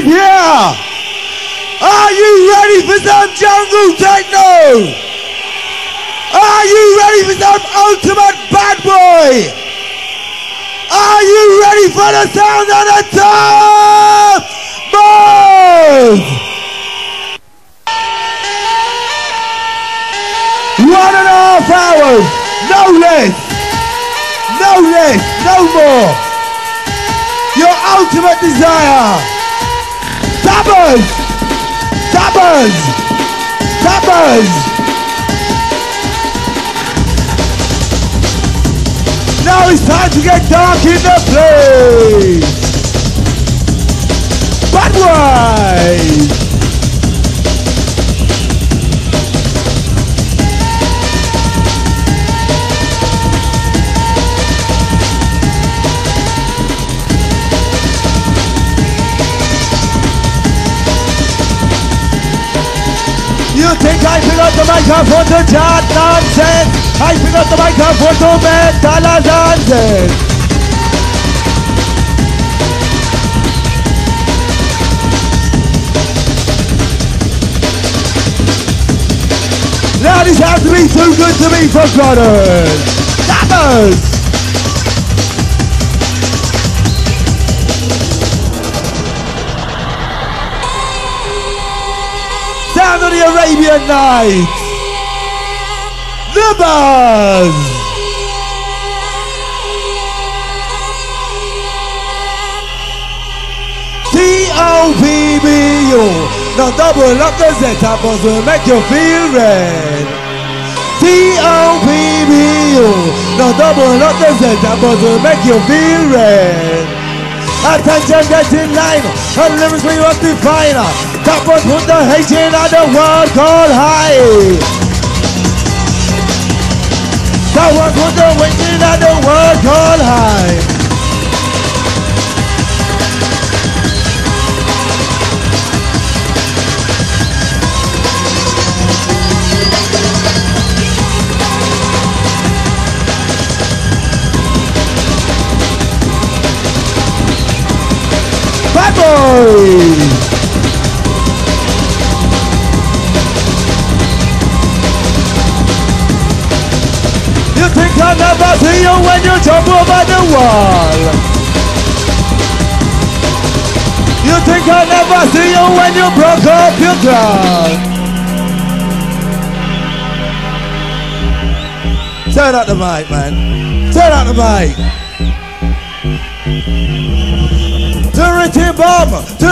right here. Are you ready for some jungle techno? Are you ready for some ultimate bad boy? Are you ready for the sound of the Top Buzz? One and a half hours, no less, no less, no more. Your ultimate desire. Top Buzz! Top Buzz! Top Buzz! Now it's time to get dark in the place! Budweiser! You think I pick up the microphone to chat nonsense? I pick up the microphone to mentalize nonsense. Now this has to be too good to be forgotten. Numbers! Sound of the Arabian Nights, the Buzz. T.O.P.B.U. Now double up the Z, Top Buzz will make you feel red. T.O.P.B.U. Now double up the Z, Top Buzz will make you feel red. Attention, get in line, and lyrics we must define. Top Buzz put the hate in and the world called high. Top Buzz put the weight in and the world called high. Bad boy! You think I'll never see you when you jump over the wall. You think I'll never see you when you broke up your ground. Turn out the mic, man. Turn out the mic.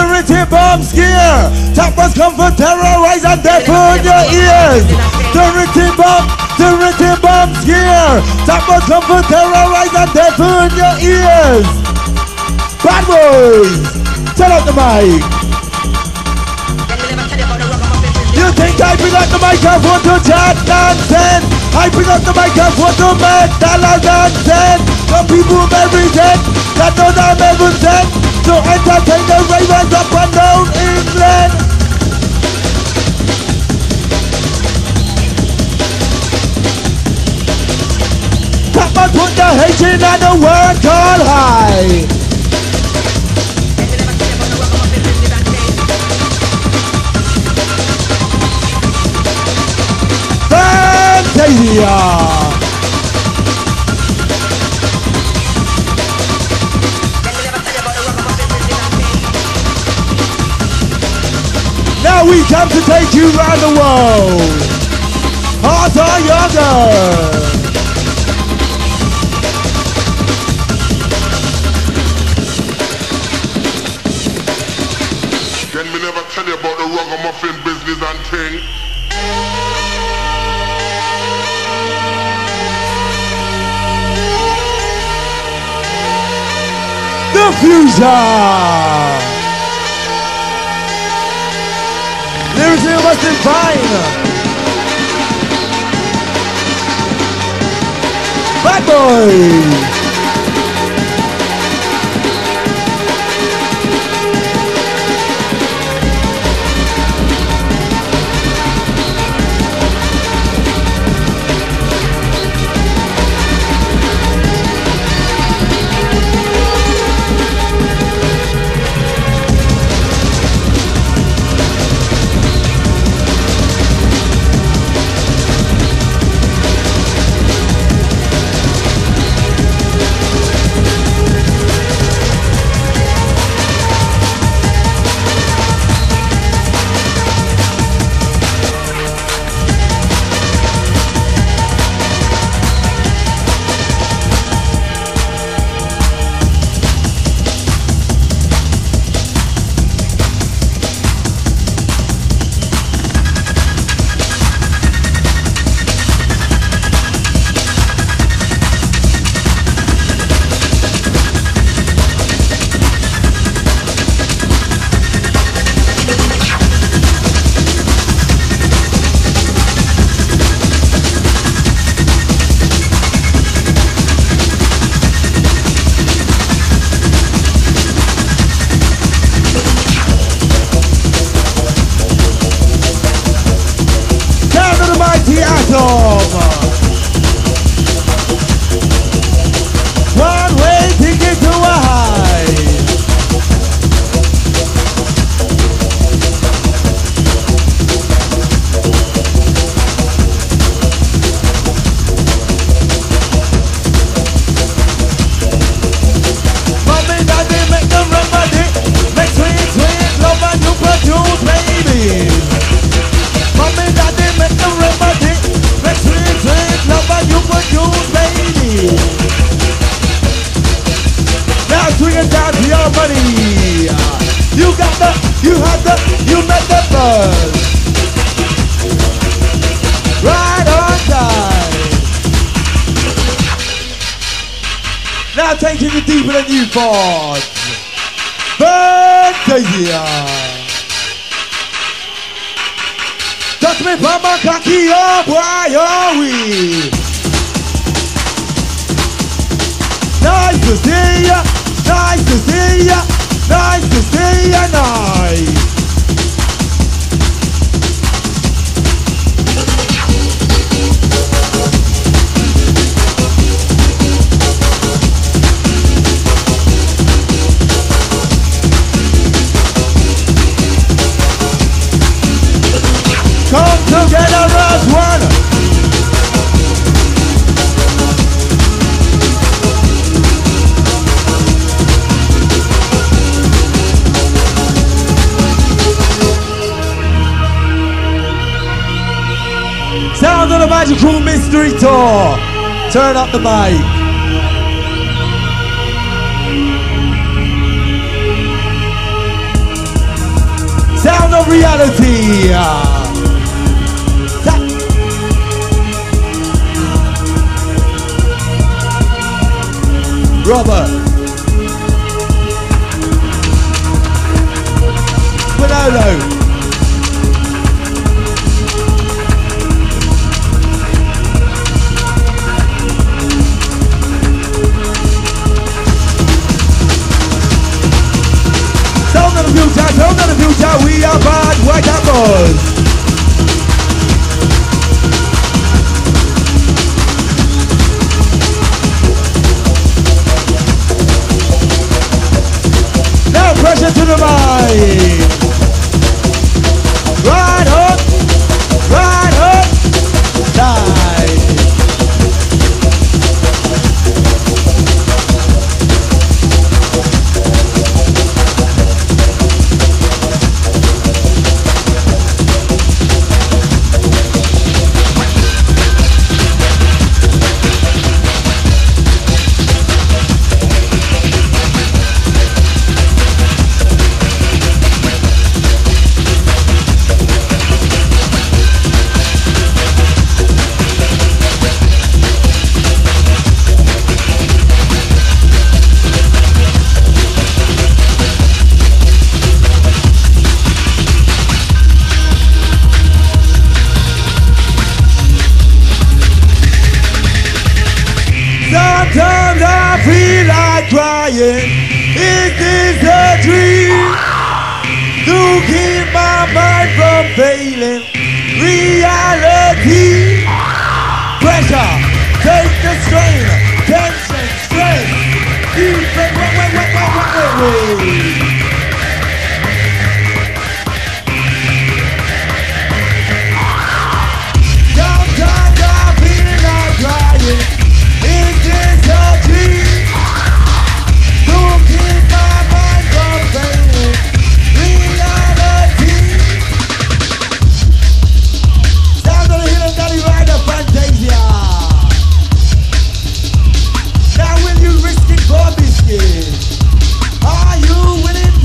Dirty bomb scare. Top Buzz come for terrorize and death on your ears. Dirty bomb scare. Top Buzz come for terrorize and death on your ears. Bad boys, turn up the mic. You think I bring out the microphone to chat nonsense? I bring out the microphone to make dollars nonsense. The people represent, that don't have heaven sent. To entertain the ravers up and down England. Top Buzz put the hate in and the world called high. Fantazia! Now we come to take you round the world. Heart or yoga. Can we never tell you about the ragamuffin business and thing? The Fusa. Lyrics we must define. Bad boy. got the, you had the, you met the buzz. Right on time. Now taking you deeper than you thought. Fantazia. Touch me from Papa Kia, why are we? Nice to see ya, nice to see ya, nice to see ya, nice. Come together as one. Sound of the Magical Mystery Tour. Turn up the mic. Sound of reality. Robert, Manolo, tell them the future, we are bad, white apples. Pressure to the right. Right hook, side. Now will you risk it for this kid? Are you willing?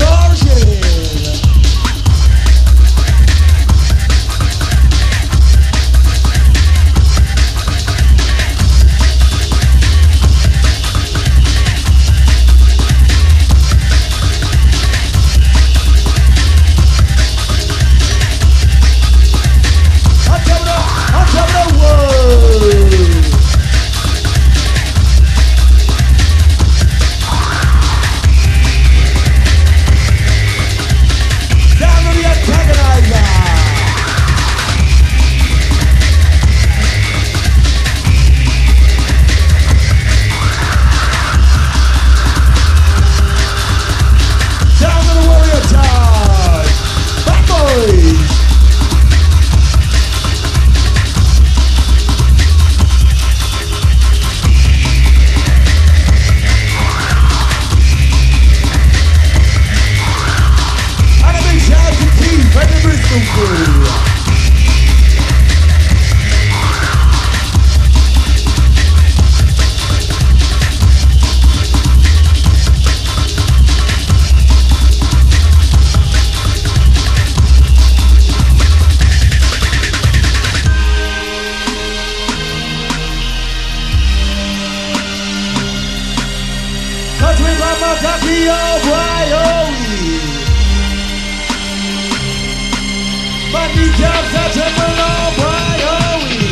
any jobs that are below priority.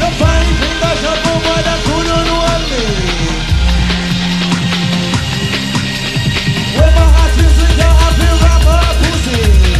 No funny fingers up over that couldn't want me. When my heart is in the happy rapper pussy.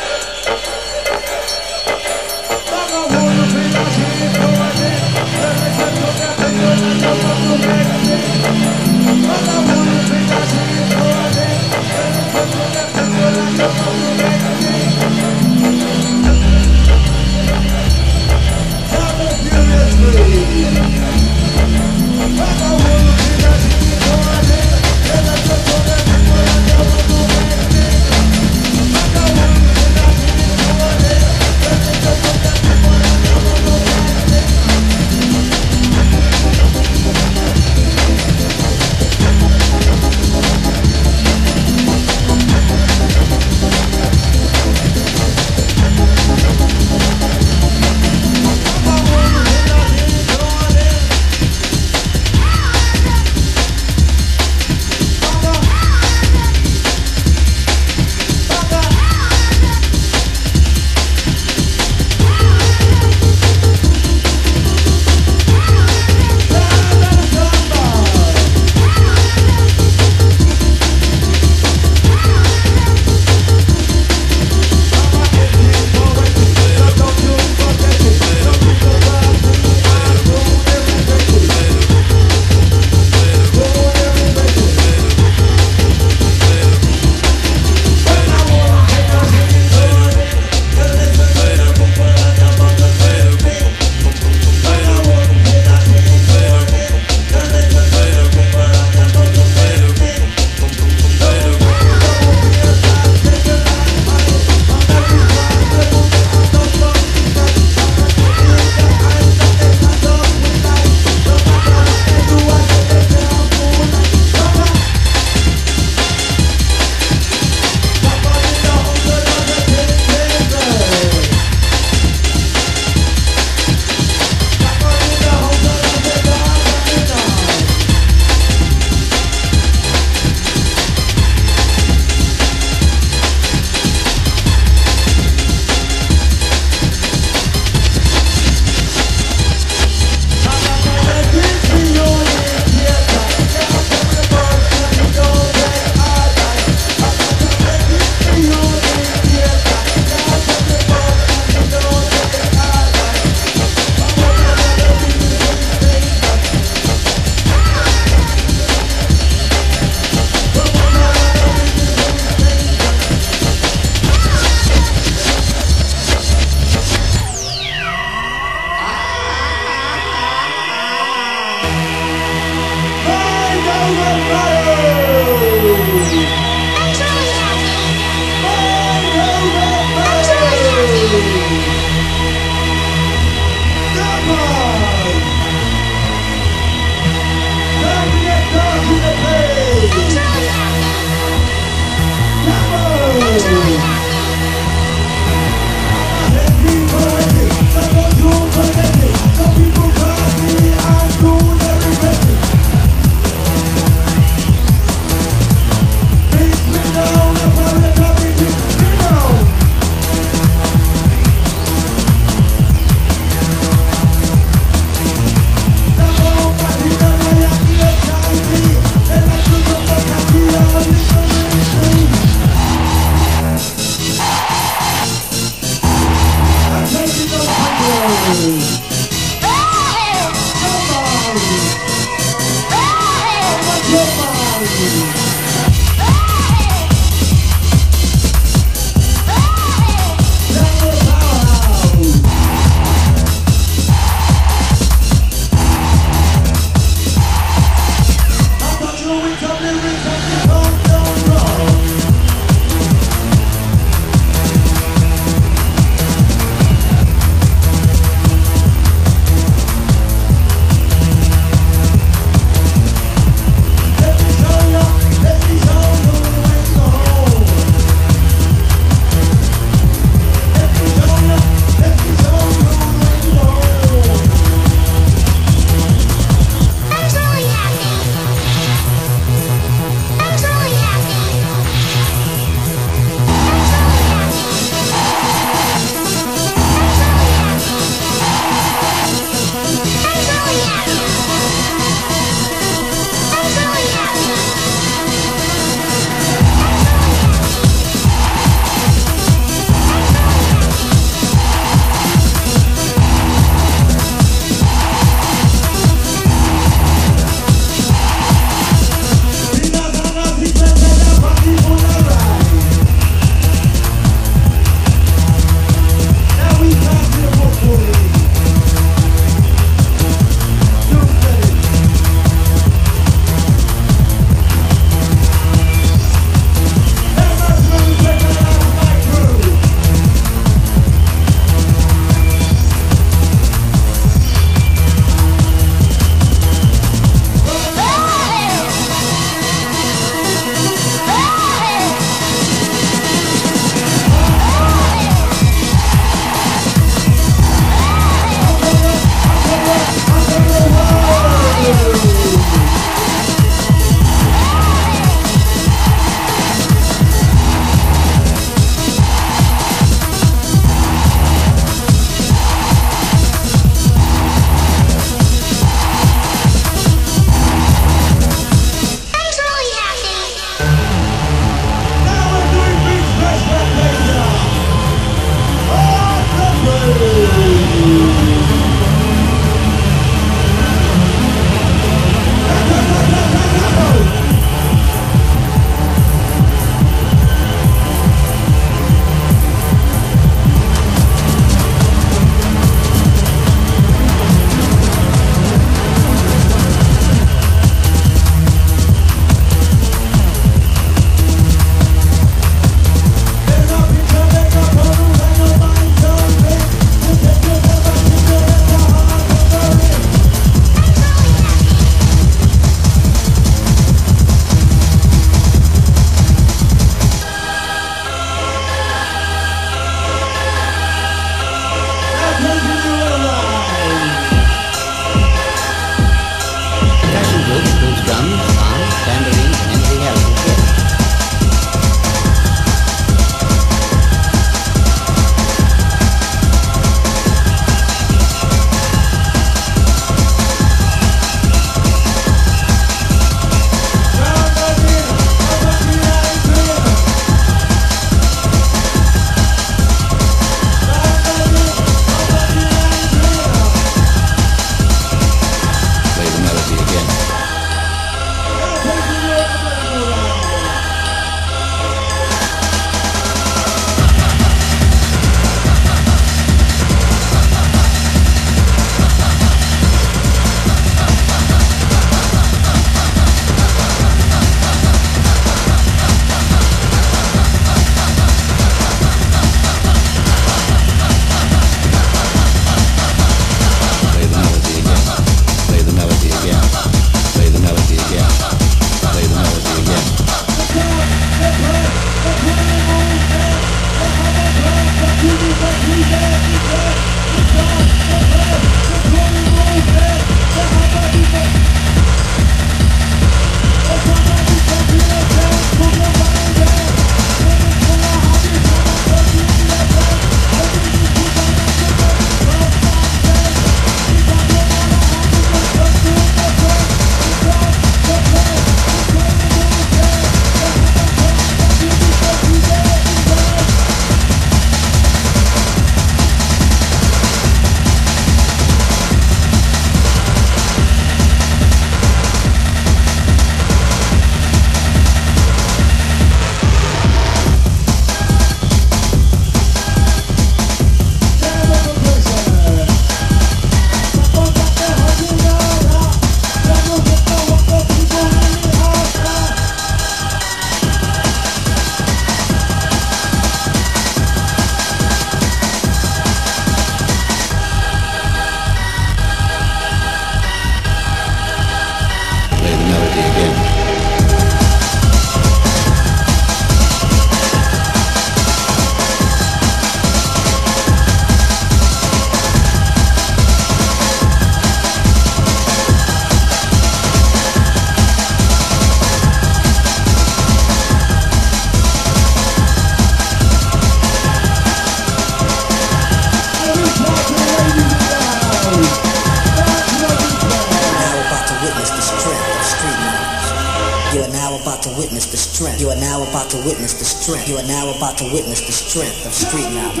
strength. You are now about to witness the strength. You are now about to witness the strength of street knowledge.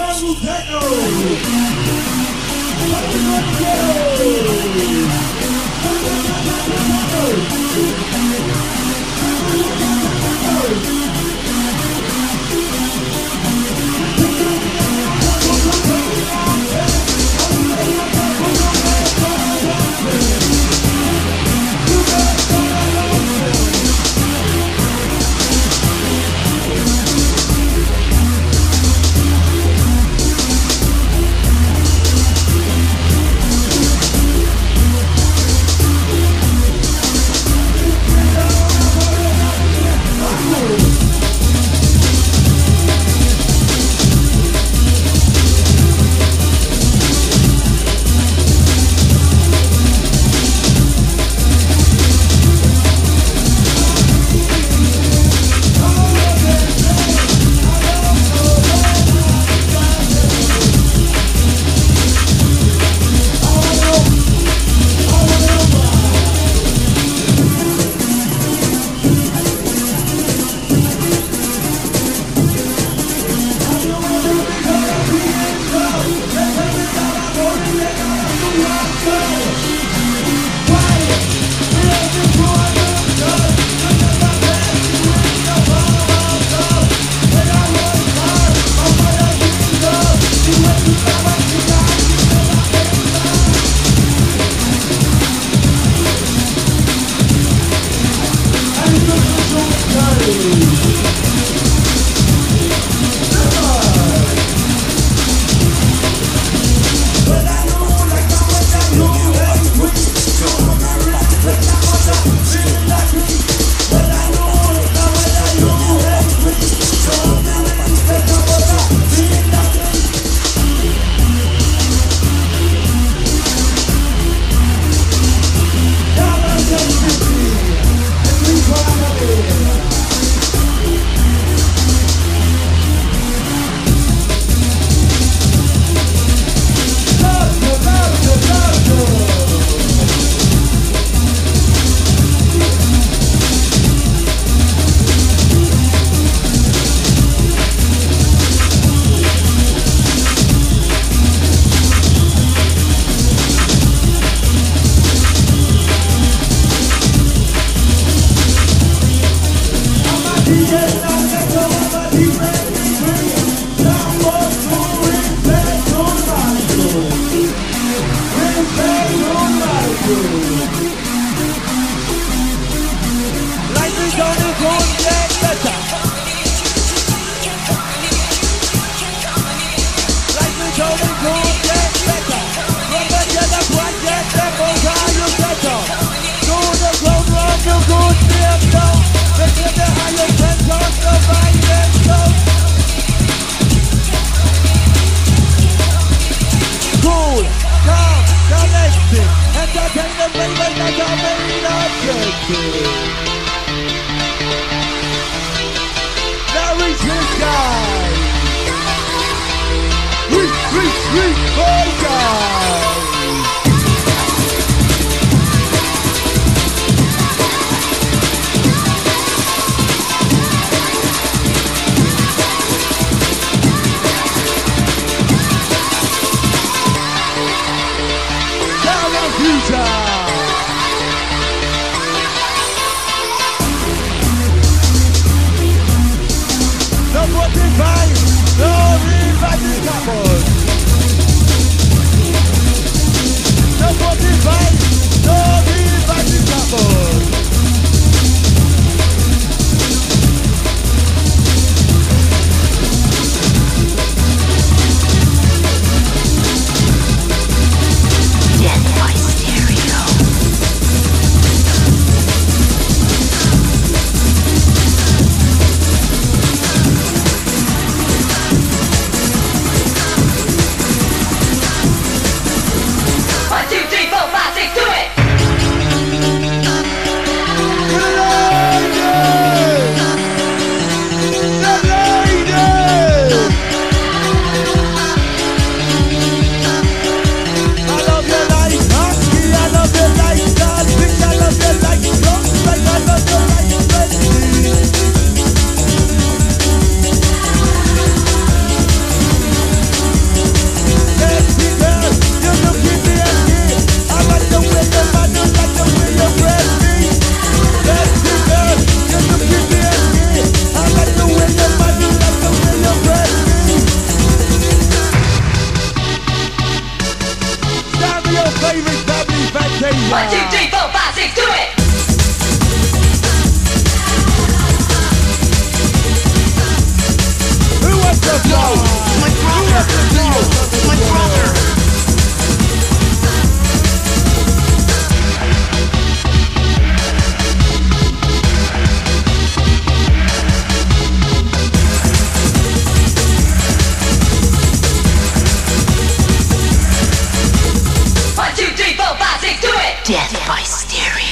Death by Stereo.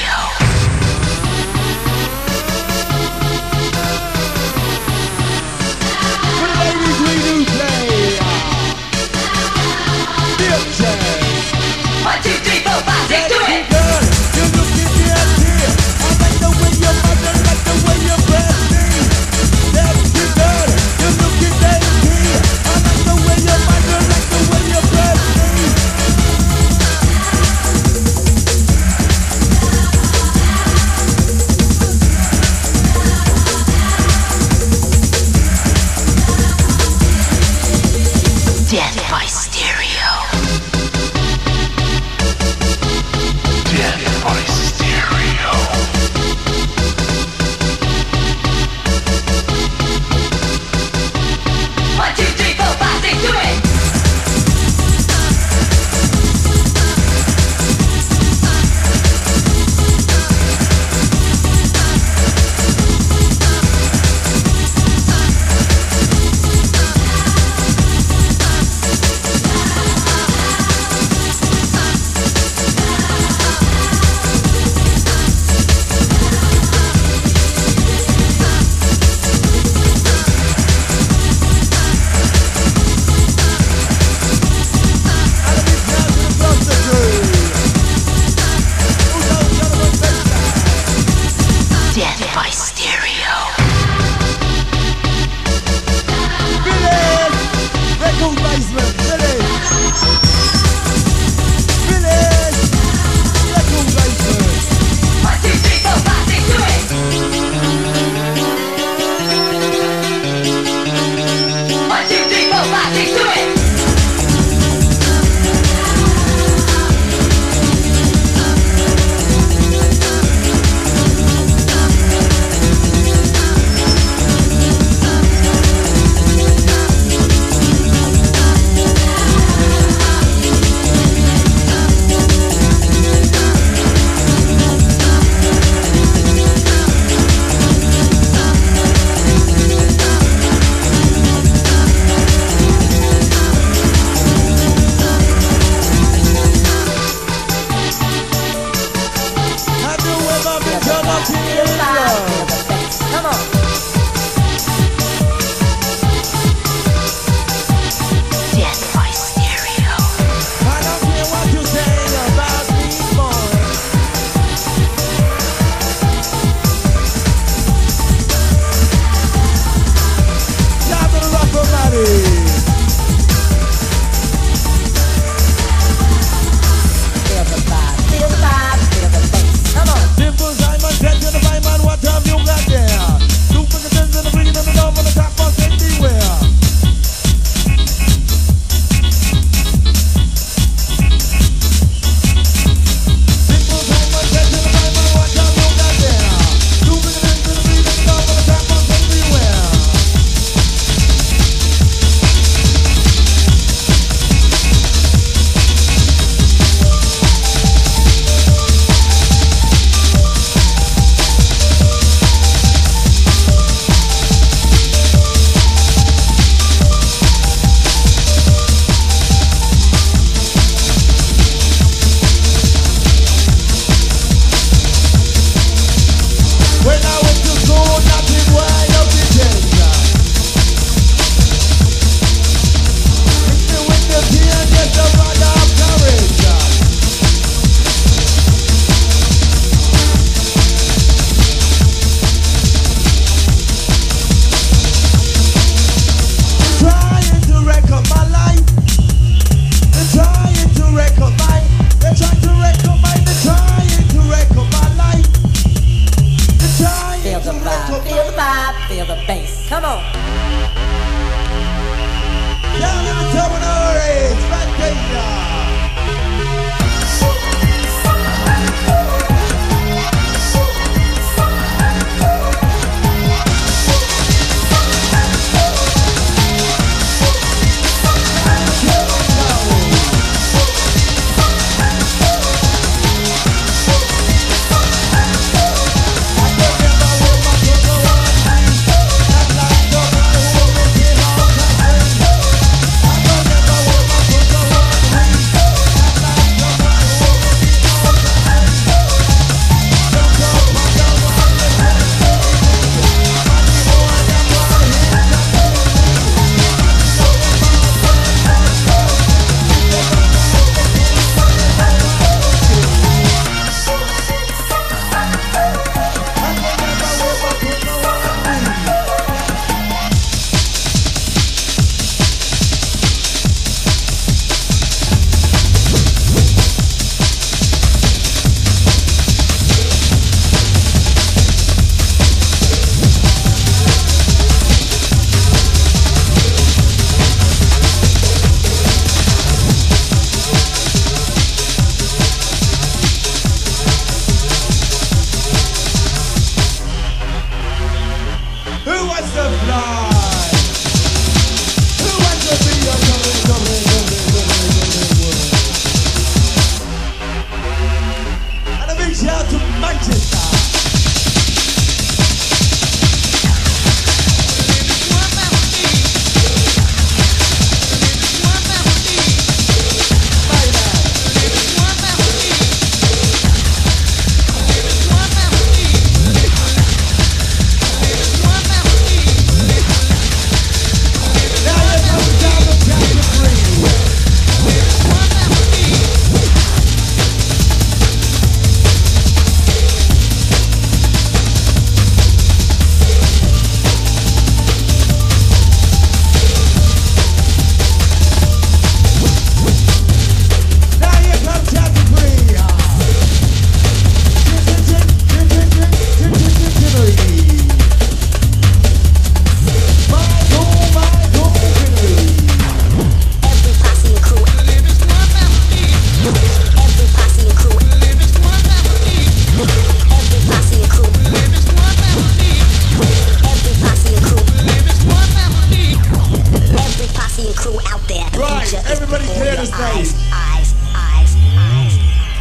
out there. Right, everybody clear the stage.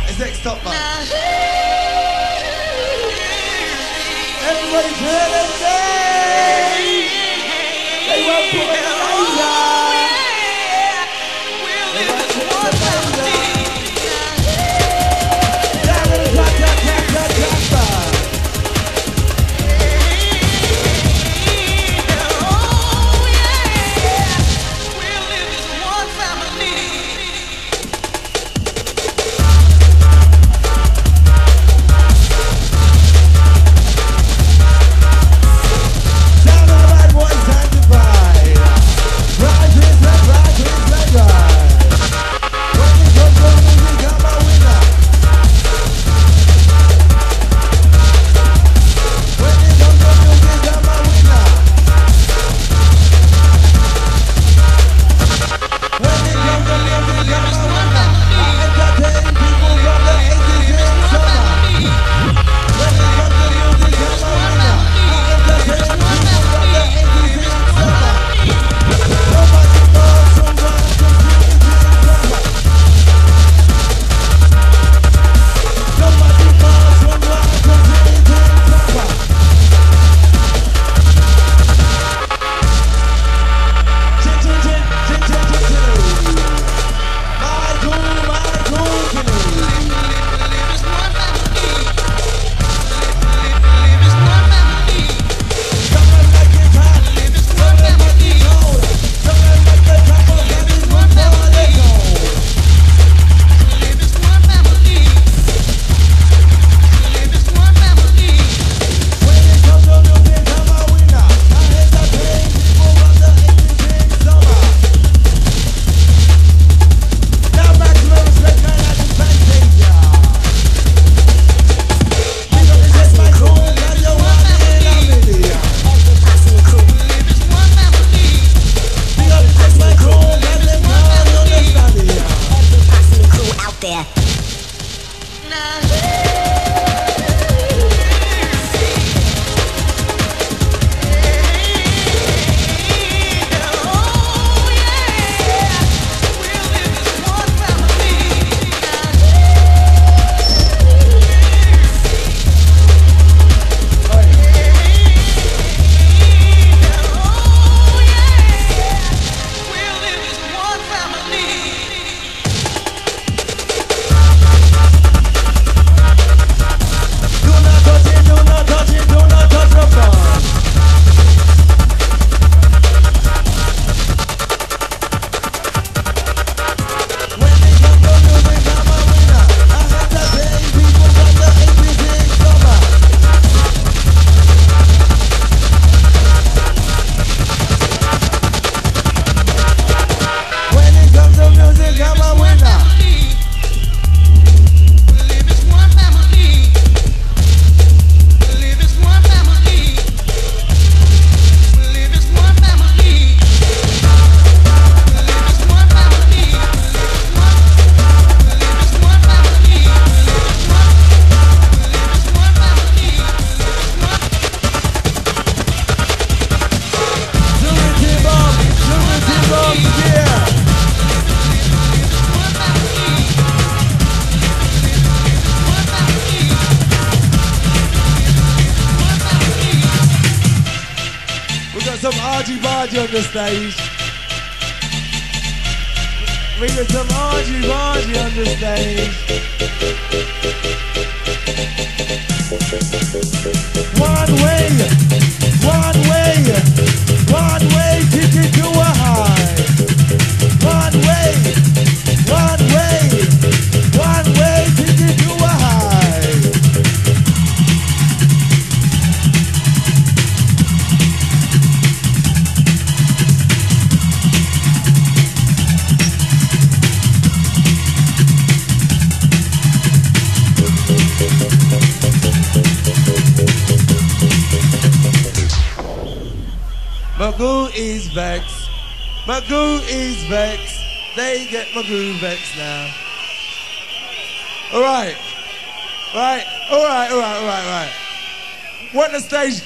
It's next Top Buzz. Everybody clear the stage. They won't put it later.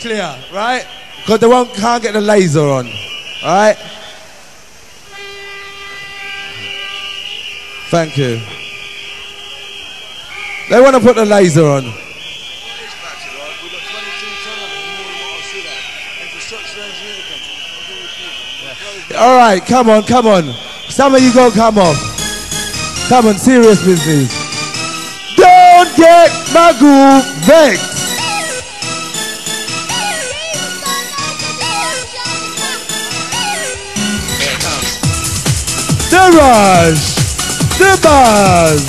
Clear, right? Because they can't get the laser on, all right? Thank you. They want to put the laser on. Well, it's battered, right? We've got 22 times more than what I should have. Infrastructure engineering company. Yeah. All right, come on, come on. Some of you go come on. Come on, serious business. Don't get my goof vexed. The rush, the buzz.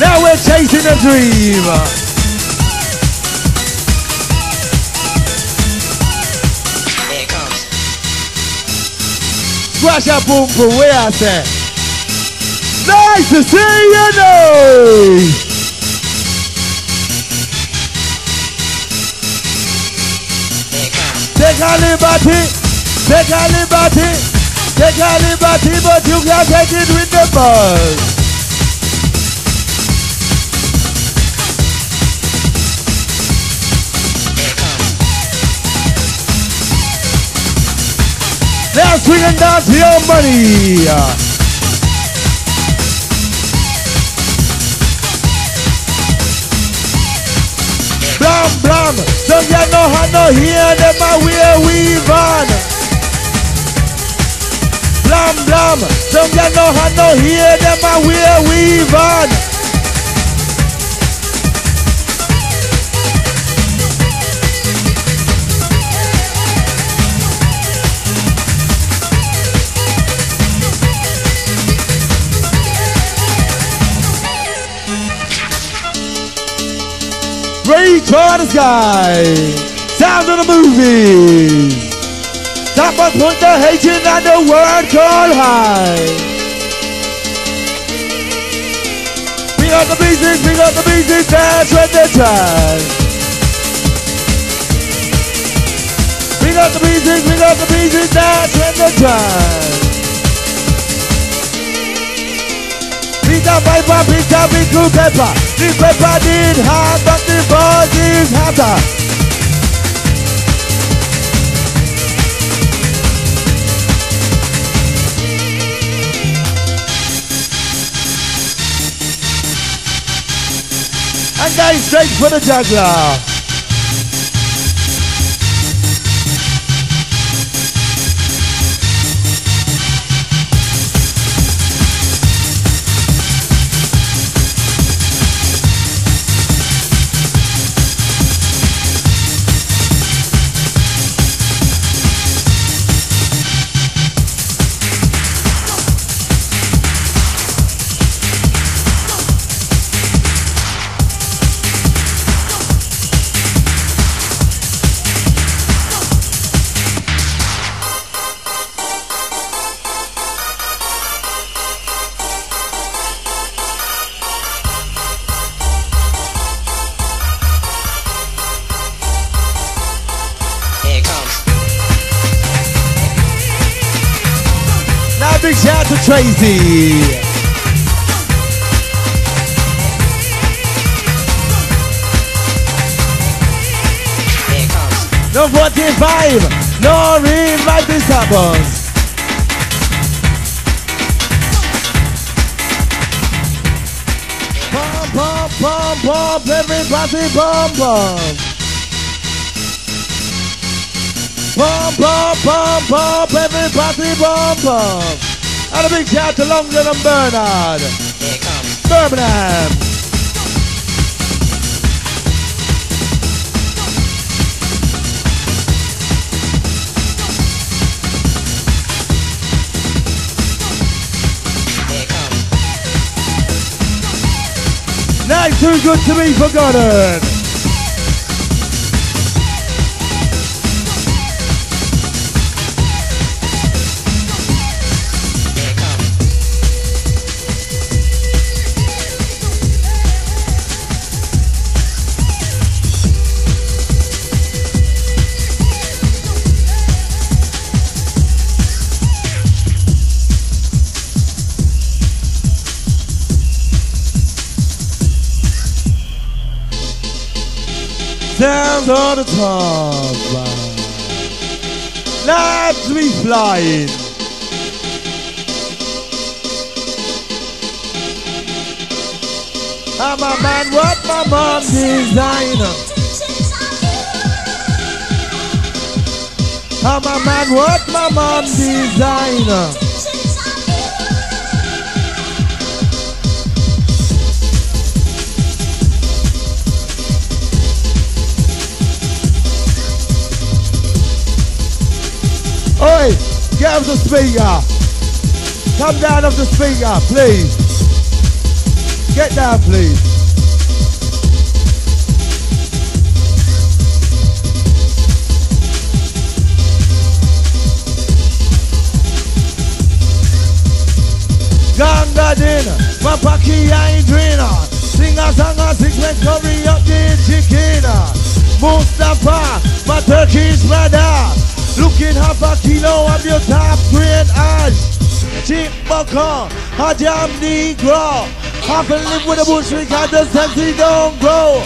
Now we're chasing a dream. Here it comes. Squash up, boom, boom, we out there. Nice to see you, know. Take a liberty, take a liberty, take a liberty, but you can't take it with the buzz. Now swing and dance to your money. Blam, blam. Don't you know how no here, them are where we van. Blam, blam. Don't you know how no here, them are where we van. Reach for the sky, sound of the movies. Top Buzz put the Haitian and the word called high. Pick up the pieces, that's when they try. Pick up the pieces, that's when they try. Pizza paper, pizza, big blue pepper. The paper did hard, but the buzz is hotter. And guys, straight for the juggler. Tracy. No 45, no revise this happens. Pump, pump, pump, pump, everybody pump, pump. Pump, pump, pump, pump, everybody pump, pump. And a big shout to London and Bernard. Here it comes. Birmingham. Here it comes. Now it's too good to be forgotten. down on the top. Let me flying. I'm a man, what my mom designer. I'm a man, what my mom designer. Oi, get off the speaker. Come down off the speaker, please. Get down, please. Gandalina, Papa Kia and Drina. Sing a song of 6 men, curry up the chicken. Mustafa, my Turkish brother. Looking half a kilo of your top grade ash. Cheap bucker, a damn negro. Half a live with a bush because the sexy don't grow.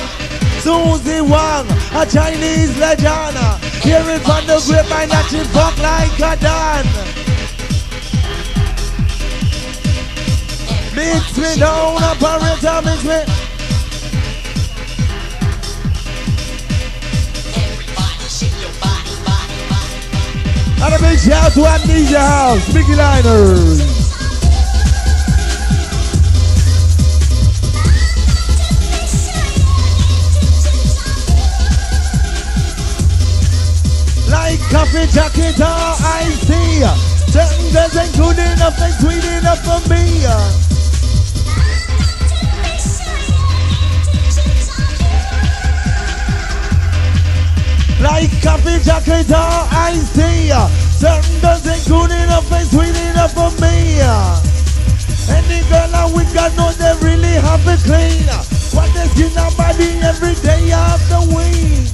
Susie Wang, a Chinese legend. Hearing from the grapevine that she fuck like a dan. Mix me down, a parrot, mix me. And a big shout to Amnesia House, Mickey Liners. Like coffee, jacket, or iced tea. Certain doesn't good enough and sweet enough for me. Like coffee, chocolate, or iced tea. Certain doesn't good enough and sweet enough for me. Any girl that we got know they really have it clean. What they skin our body every day of the week.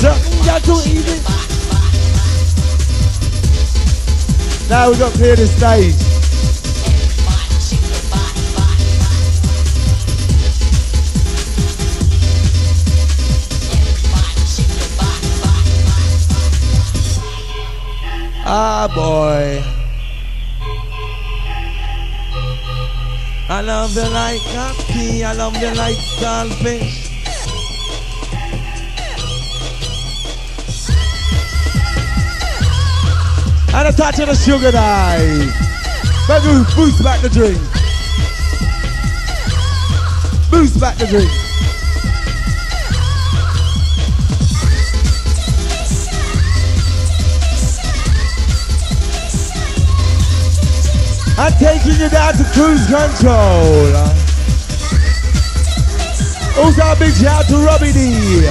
Certain got to eat it. Now we got to clear the stage. Ah, boy. I love the light coffee. I love the light saltfish. And a touch of the sugar dye. But boost back the drink. Boost back the drink. I'm taking you down to cruise control. Also a big shout to Robbie D.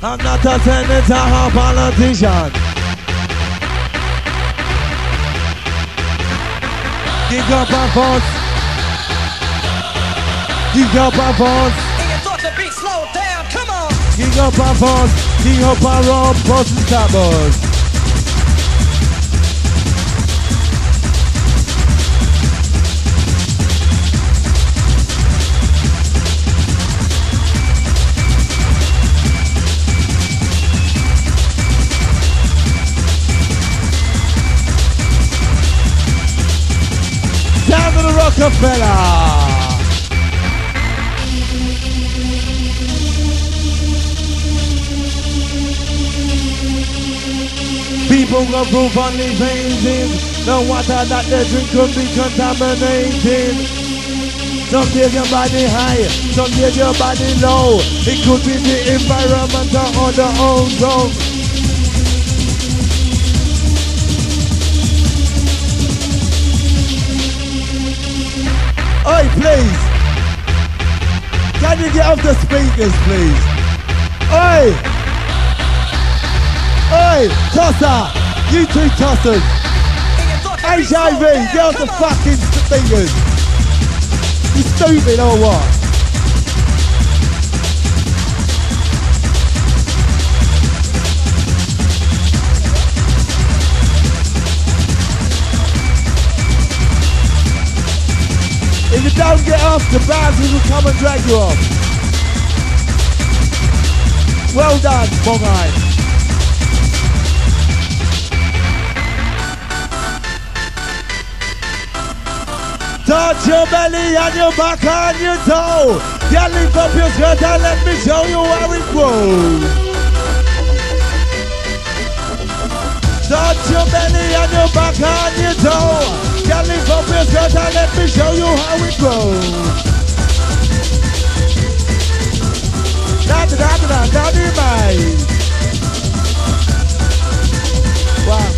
I'm not a senator, I'm a politician. Giga Pamphos. Giga Pamphos. And you thought the beat slowed down, come on. Giga Pamphos, Giga Pamphos and Tabos. Rockefeller. People go proof on these things. The water that they drink could be contaminated. Some days your body high, some days your body low. It could be the environment or the ozone. Oi, please. Can you get off the speakers, please? Oi. Oi, Tossa. You two tossers. HIV, girls are fucking fingers. You stupid or what? If you don't get off, the bouncers will come and drag you off. Well done, Bong Eye. Touch your belly and your back and your toe. Then lift up your skirt and let me show you where it grows. Touch your belly and your back and your toe. Can lift up your skirt and let me show you how it grows. Wow.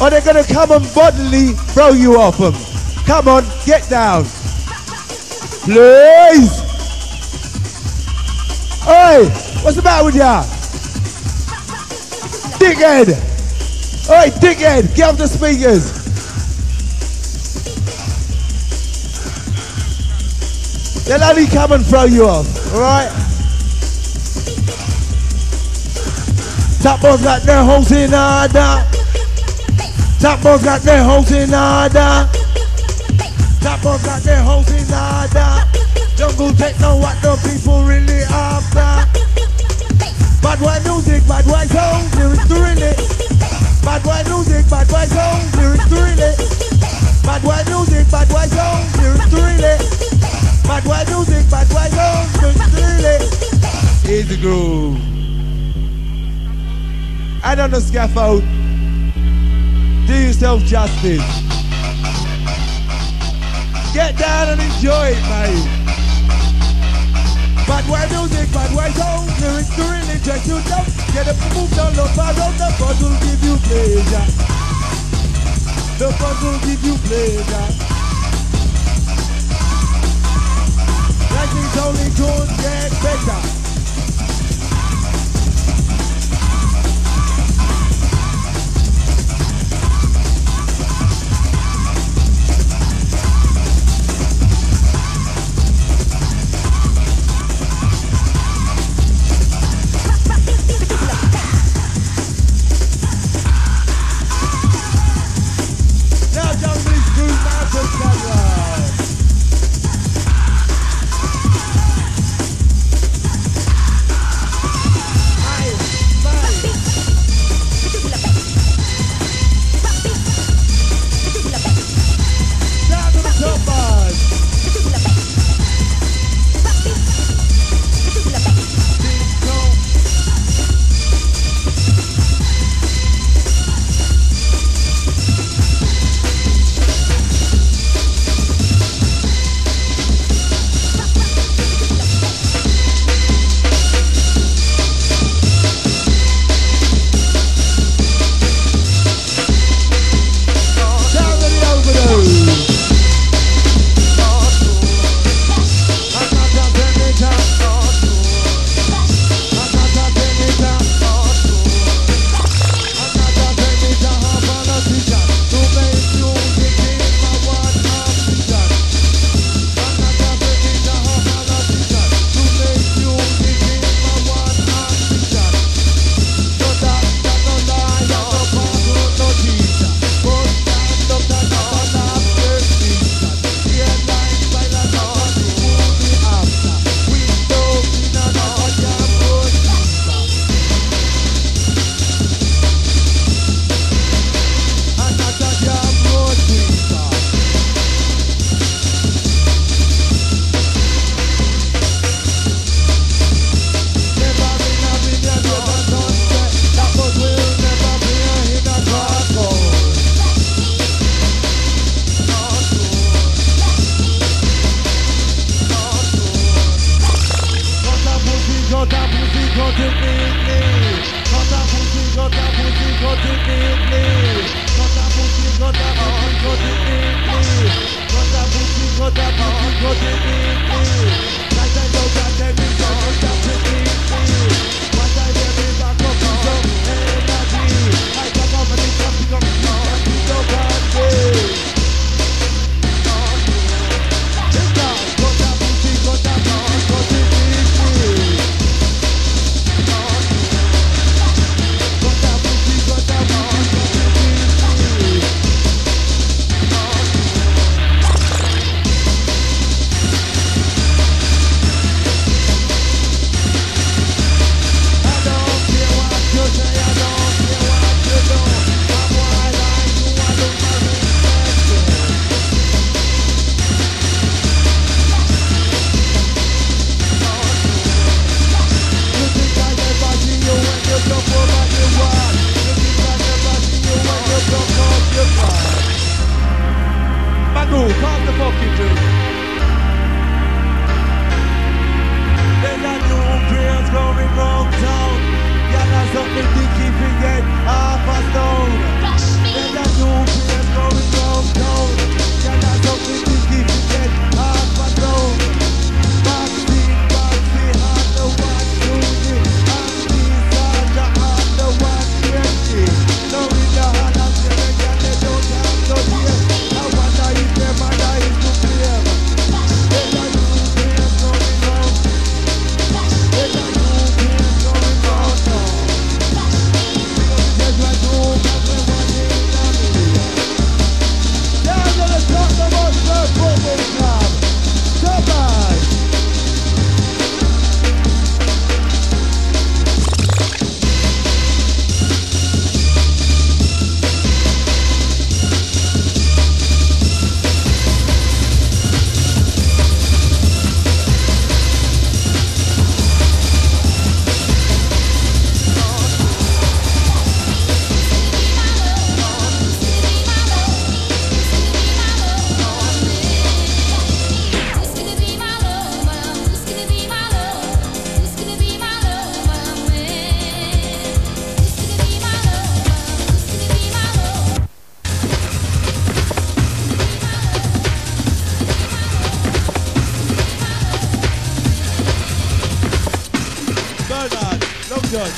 Or they're gonna come and bodily throw you off them. Come on, get down. Please. Oi, what's the matter with ya? Dickhead. Oi, dickhead, get off the speakers. They'll only come and throw you off, alright? Top Buzz got their hoes in order. Top Buzz got their hoes in order. Top Buzz got their hoes in order. Jungle techno, what the people really after. Bad white music, bad white songs, lyrics to relate. Bad white music, bad white songs, lyrics to relate. Bad white music, bad white songs, lyrics to relate. Bad white music, bad white songs, lyrics to relate. Here's the groove. And on the scaffold, do yourself justice. Get down and enjoy it, mate. Bad white music, bad white soul, lyrics to really check you down. Get up and move down, the buzz on the buzz will give you pleasure. The buzz will give you pleasure. Like it's only going to get better. Don't judge. Cut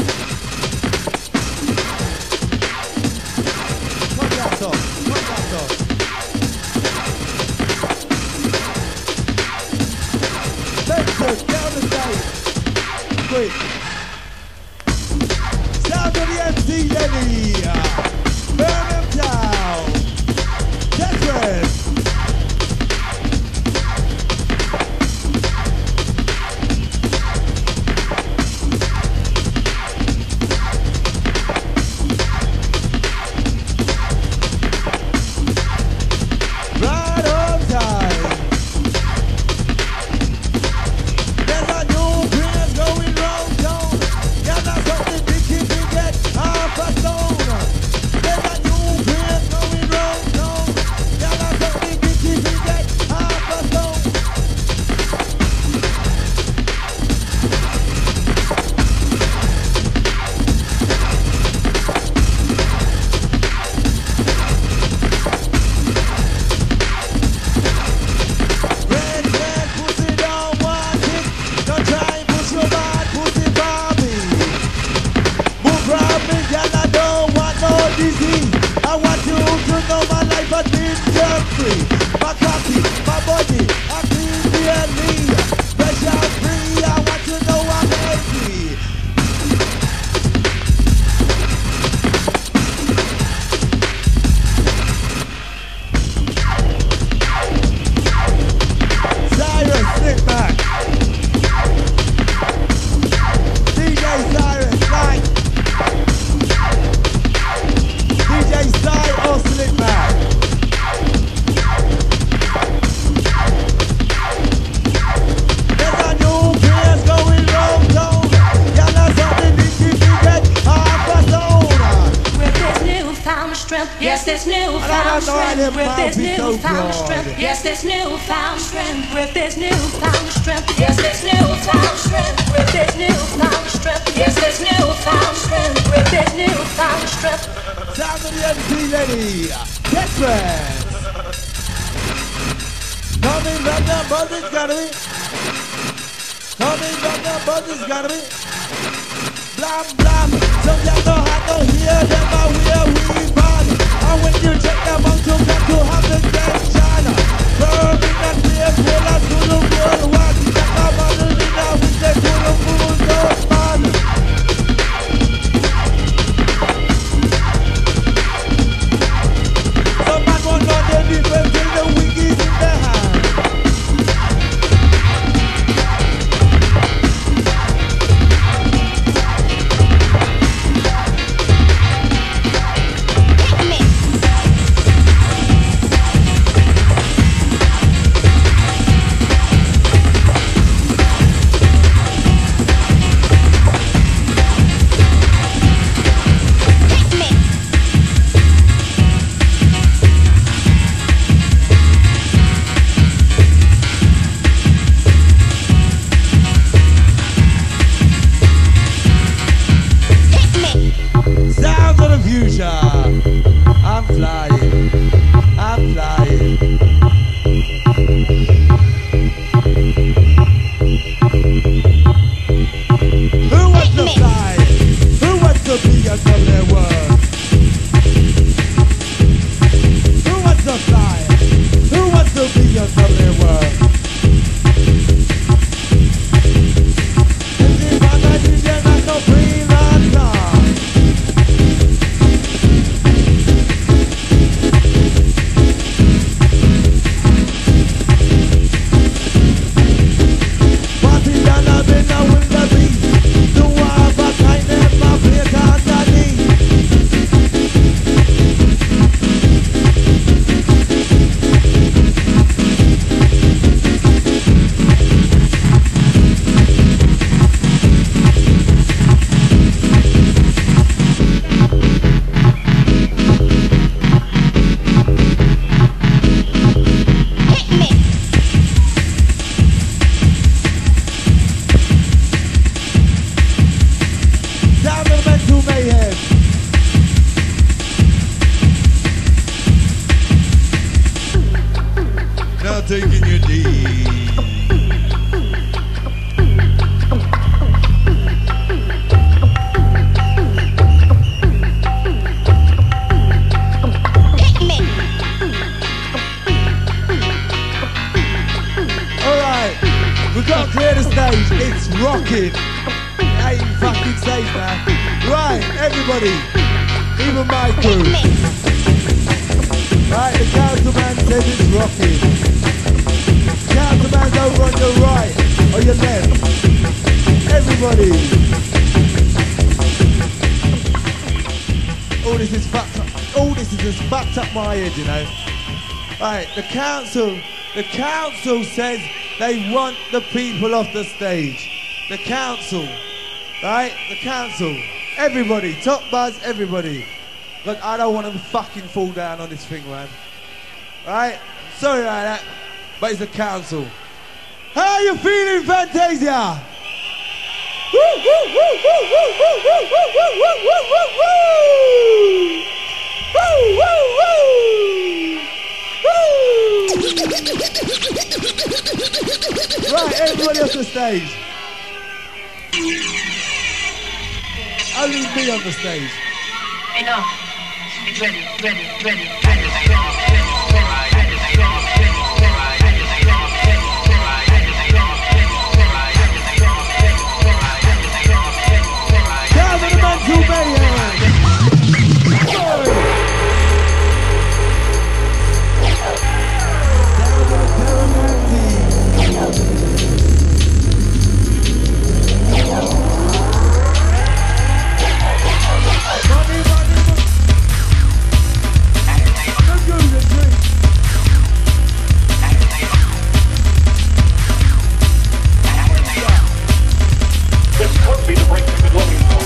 that off. Cut that off. Let's go. Get on the stage. Quick. Sound of the MC Lenny. Birmingham Town. Tetris. everybody, even Michael. Right, the counterman says it's rocking. Counterman's over on your right or your left. Everybody. All this is fucked up. All this is just fucked up my head, you know. Right, the council says they want the people off the stage. The council. Right? The council. Everybody. Top Buzz, everybody. Look, I don't want to fucking fall down on this thing, man. Right? Sorry about that, but it's the council. How are you feeling, Fantazia? Woo, woo, woo, woo, woo, woo, woo, woo, woo, woo, woo, woo! Woo, woo, woo! Woo! Right, everybody off the stage. Only me on the stage. Enough. It's ready, ready, ready, ready, ready. Down to the mantle, man. Down to the mantle. This could be the break you've been looking for.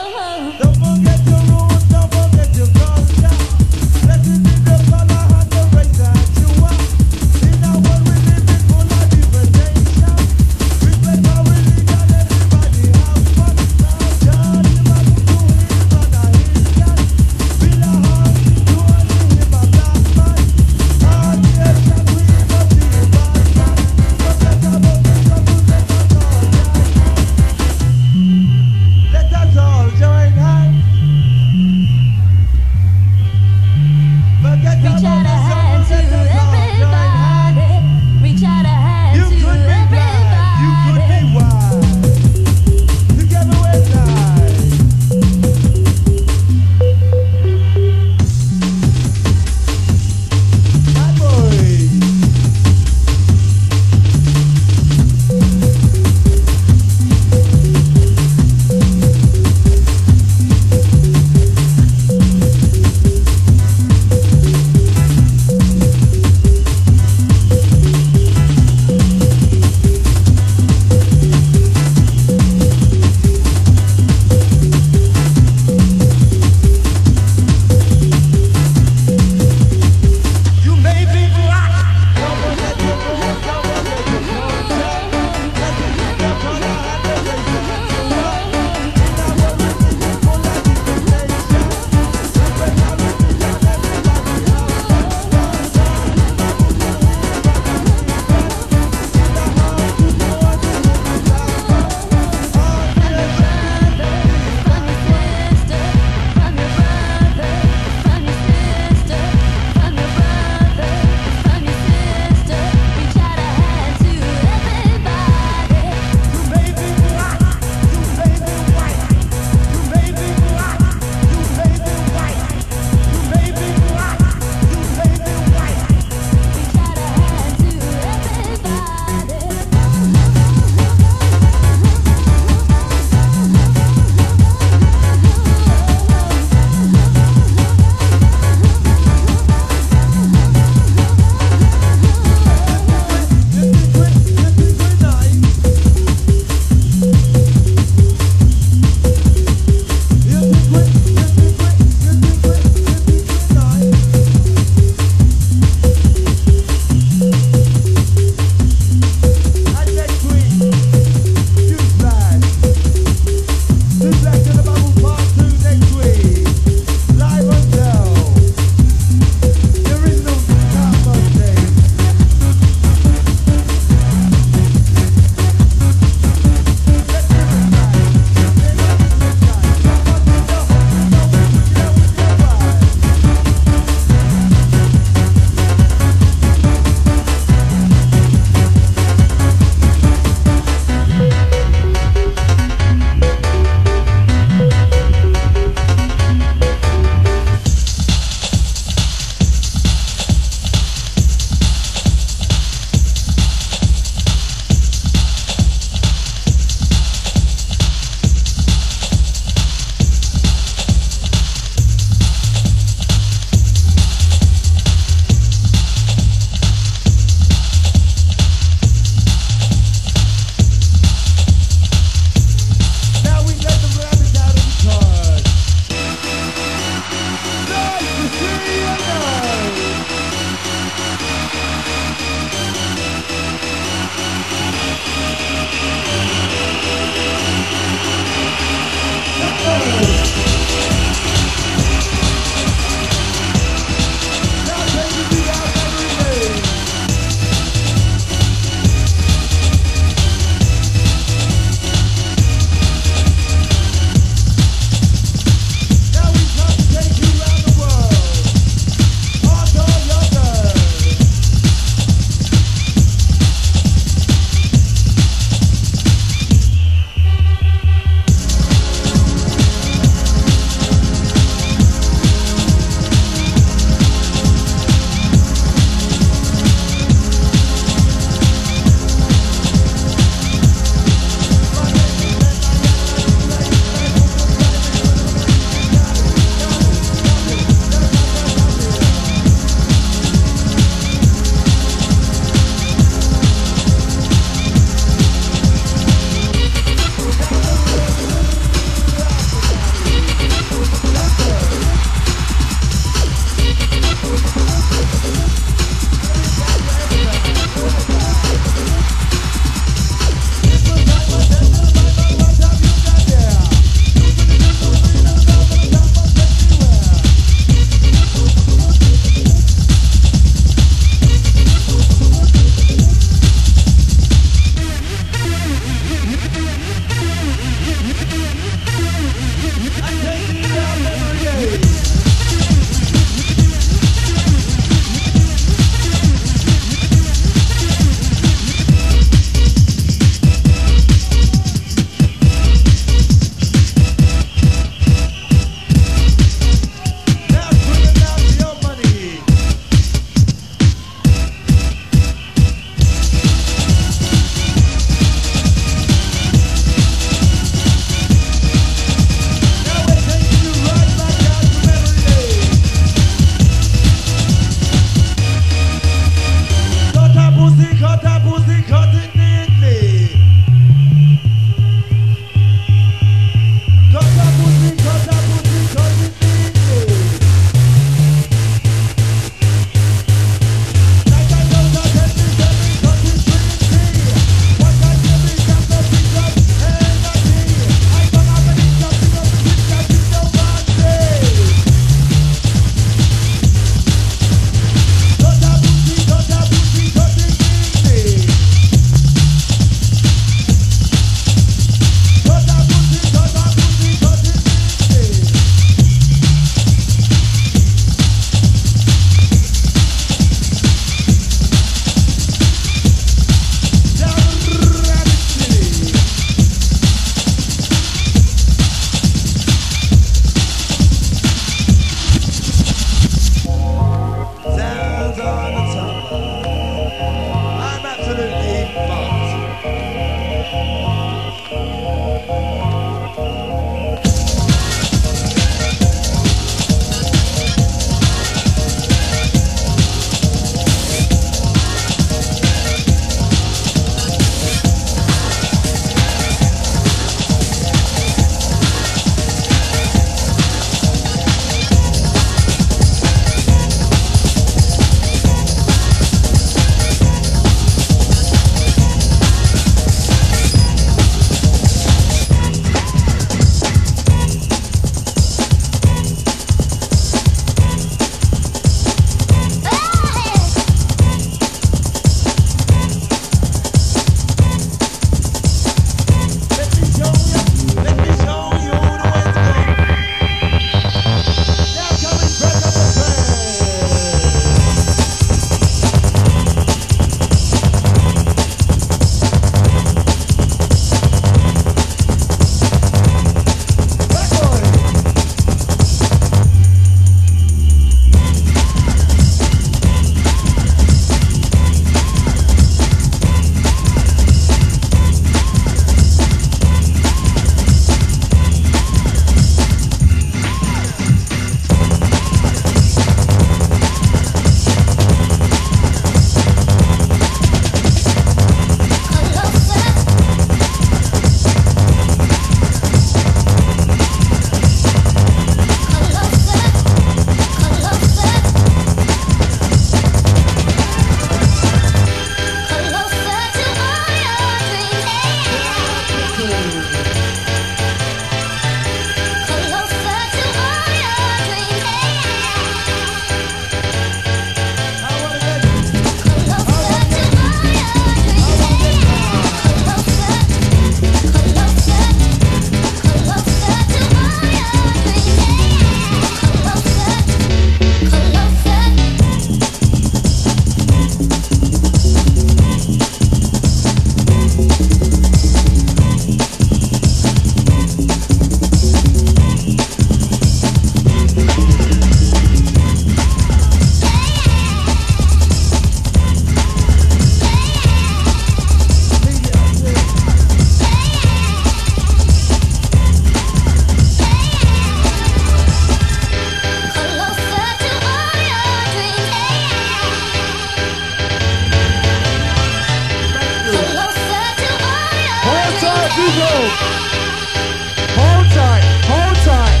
Hold tight, hold tight,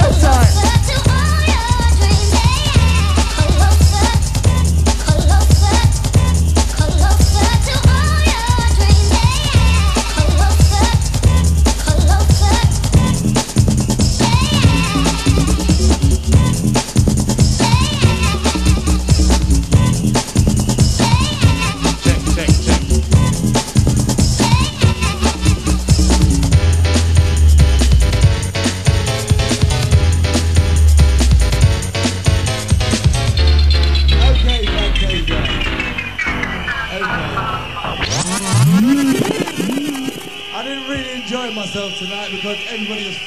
hold tight.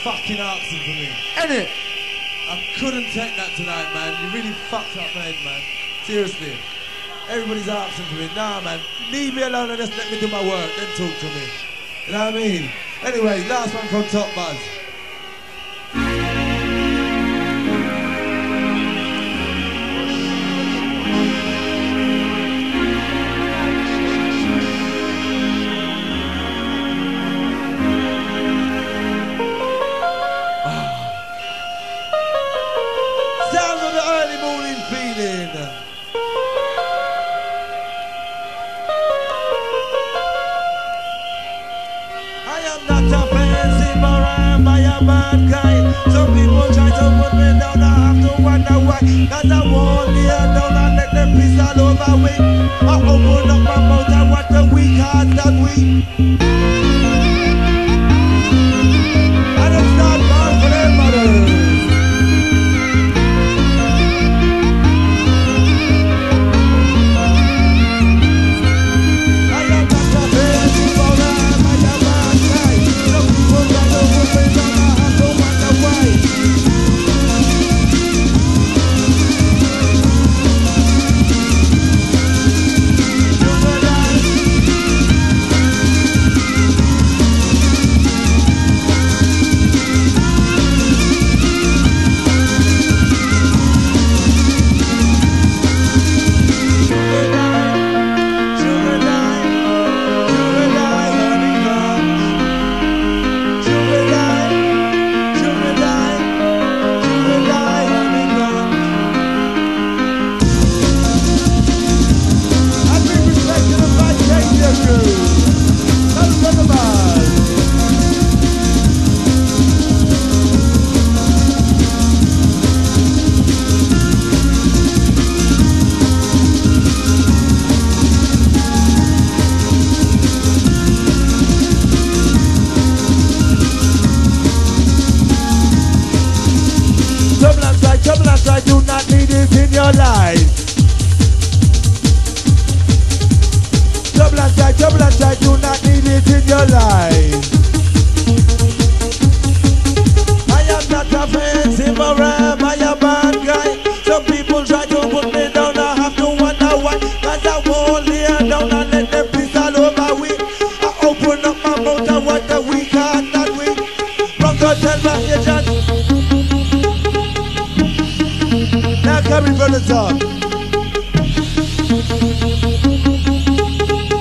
Fucking artsy for me. Ain't it? I couldn't take that tonight, man. You really fucked up, man. Seriously. Everybody's artsy for me. Nah, man. Leave me alone and just let me do my work. Then talk to me. You know what I mean? Anyway, last one from Top Buzz. Bad guy. Some people try to put me down, I have to wonder why. Cause I won't lay down and let them piss all over me. I open up my mouth and watch the weak heart that we. I don't start bad for them mothers. I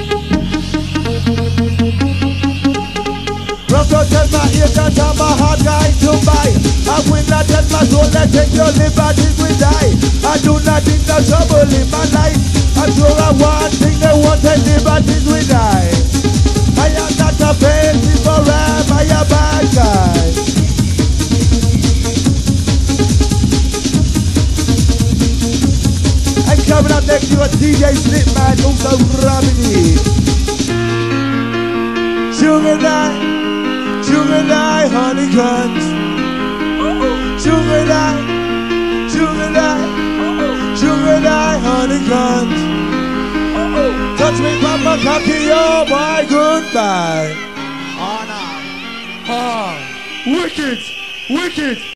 am not a baby for them, I am a bad guy. Some people try to put me down.